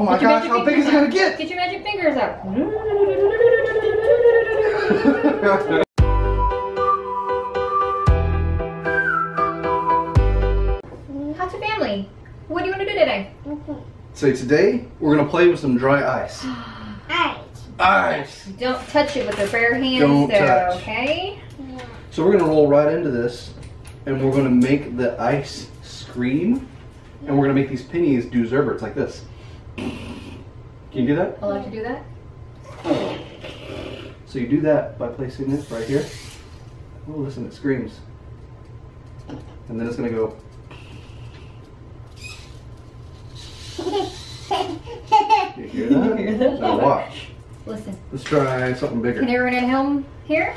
Oh my gosh, how big is it gonna get? Get your magic fingers out. How's your family? What do you want to do today? So today, we're gonna play with some dry ice. Ice. Don't touch it with your bare hands. Okay? Yeah. So we're gonna roll right into this, and we're gonna make the ice scream, and we're gonna make these pennies do Zerberts like this. Can you do that? I'll have to do that. So you do that by placing this right here. Oh, listen, it screams. And then it's gonna go. You hear that? Now watch. Listen. Let's try something bigger. Can everyone at home hear?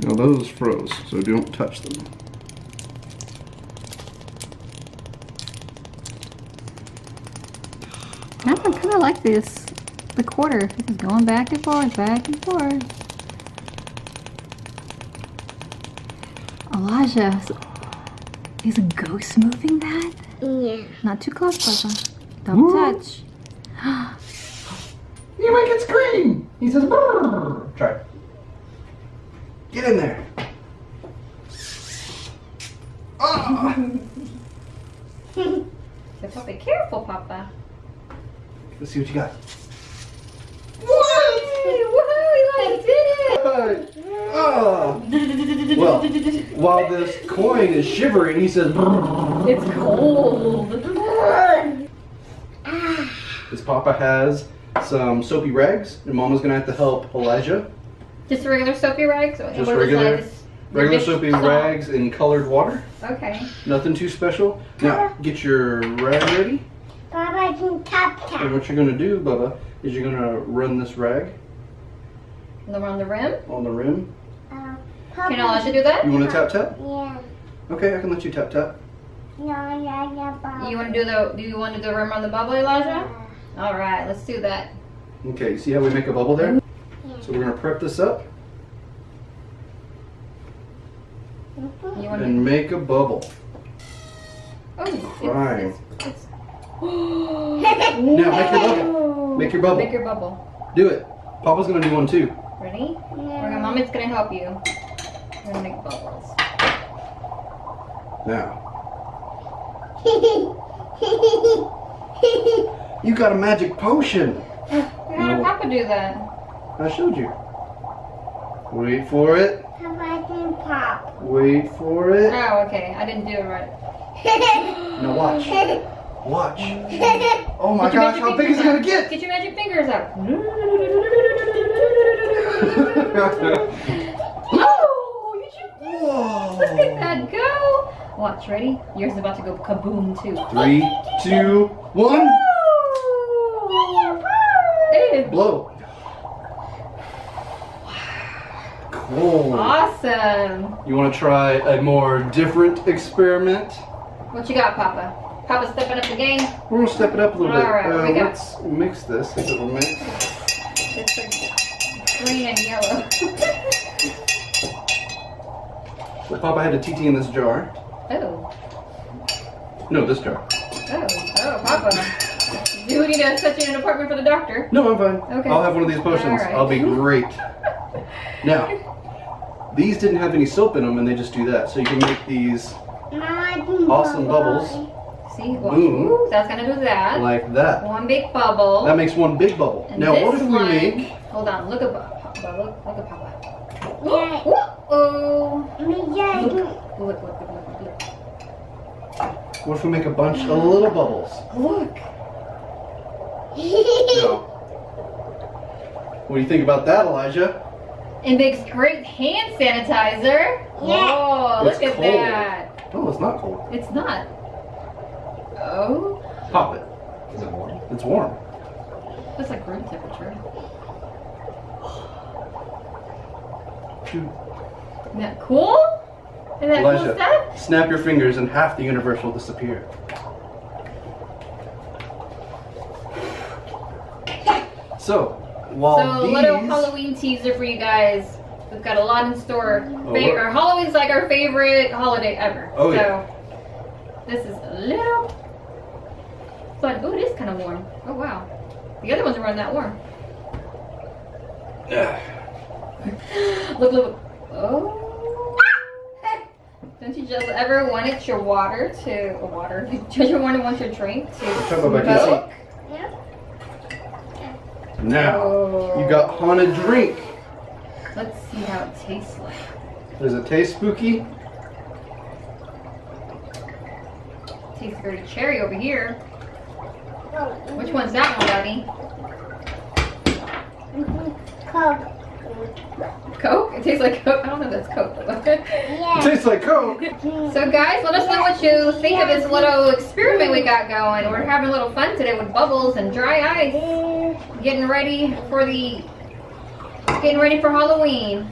Now those froze, so don't touch them. I kind of like this. The quarter is going back and forth, back and forth. Elijah, is a ghost moving that? Yeah. Not too close, Papa. Don't touch. You make it scream! He says, brrr. Try it. Get in there. Oh. So Papa, careful, Papa. Let's see what you got. What? Woohoo, Elijah did it! Oh. Well, while this coin is shivering, he says, brrr. It's cold. This Papa has some soapy rags, and Mama's gonna have to help Elijah. Just regular soapy rags? Just regular soapy rags in colored water. Okay. Nothing too special. Now, get your rag ready. Bubba can tap. And what you're gonna do, Bubba, is you're gonna run this rag. On the rim? On the rim. Can Elijah do that? You wanna tap tap? Yeah. Okay, I can let you tap tap. No, yeah, Bubba. You wanna do the do the rim on the bubble, Elijah? Yeah. Alright, let's do that. Okay, see how we make a bubble there? Yeah. So we're going to prep this up. And make a bubble. Oh, it's now make your bubble. Make your bubble. Make your bubble. Do it. Papa's going to do one too. Ready? Yeah. Mommy's going to help you. We're going to make bubbles. Now. You got a magic potion. How did Papa do that? I showed you. Wait for it. Papa didn't pop. Wait for it. Oh, okay. I didn't do it right. Now watch. Watch. Oh my gosh, how big is it gonna get? Get your magic fingers out. Oh, you should. Whoa. Look at that go. Watch, ready? Yours is about to go kaboom too. 3, 2, 1. Blow. Cool. Awesome. You want to try a more different experiment? What you got, Papa? Papa's stepping up the game. We're going to step it up a little bit. All right, let's mix this. This will mix. It's like green and yellow. So Papa had a TT in this jar. Oh. No, this jar. Oh, oh, Papa. Do you need to set you in an apartment for the doctor? No, I'm fine. Okay. I'll have one of these potions. Right. I'll be great. Now, these didn't have any soap in them, and they just do that. So you can make these awesome bubbles. See? Well, ooh, that's going to do that. Like that. One big bubble. That makes one big bubble. And now, what if we make... Hold on. Look at Papa. Look at Papa. Oh. Look. What if we make a bunch of little bubbles? Look. No. What do you think about that, Elijah? It makes great hand sanitizer. Yeah. Whoa, look at that. No, it's not cold. It's not. Oh. Pop it. Is it warm? It's warm. It's like room temperature. Isn't that cool? Isn't that cool stuff? Snap your fingers and half the universe will disappear. So, So a little Halloween teaser for you guys. We've got a lot in store. Our Halloween's like our favorite holiday ever. Oh, so yeah. This is a little fun. Oh, it is kind of warm. Oh, wow. The other ones weren't that warm. Look, look. Oh. Don't you just ever want it your water to... water? Don't you ever want your drink to smoke? Yeah. Now, you got Hannah drink. Let's see how it tastes like. Does it taste spooky? Tastes very cherry over here. Which one's that one, Daddy? Coke. Coke? It tastes like Coke. I don't know if that's Coke. Yeah. It tastes like Coke. So guys, let us know what you think of this little experiment we got going. We're having a little fun today with bubbles and dry ice. Getting ready for Halloween,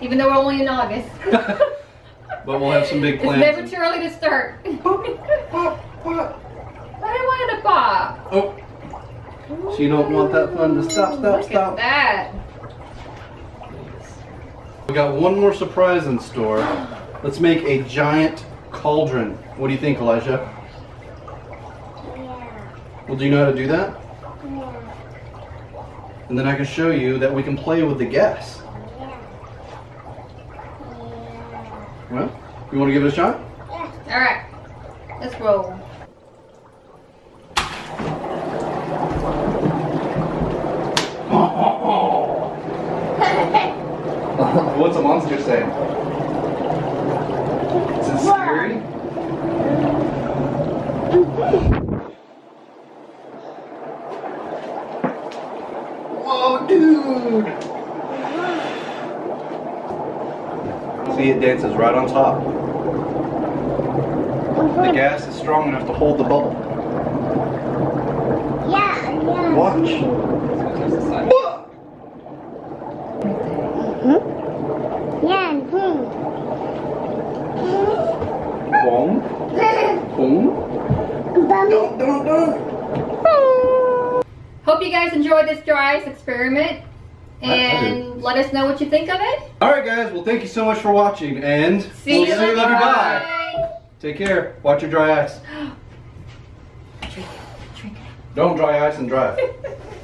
even though we're only in August. But we'll have some big plans. It's never too early to start. But I wanted a pop. Oh, so you don't want that fun to stop, stop. Look at that. We got one more surprise in store. Let's make a giant cauldron. What do you think, Elijah? Yeah. Well, do you know how to do that? And then I can show you that we can play with the gas. Yeah. Well, you want to give it a shot? Yeah. Alright, let's roll. What's a monster saying? Is it scary? Dude! See, it dances right on top. The gas is strong enough to hold the bubble. Yeah. Watch. Yeah. Boom. Boom. Dun, dun, dun. Hope you guys enjoyed this dry ice experiment, and let us know what you think of it. Alright guys, well thank you so much for watching, and see you later. Bye. Take care. Watch your dry ice. Drink it. Don't dry ice and drive.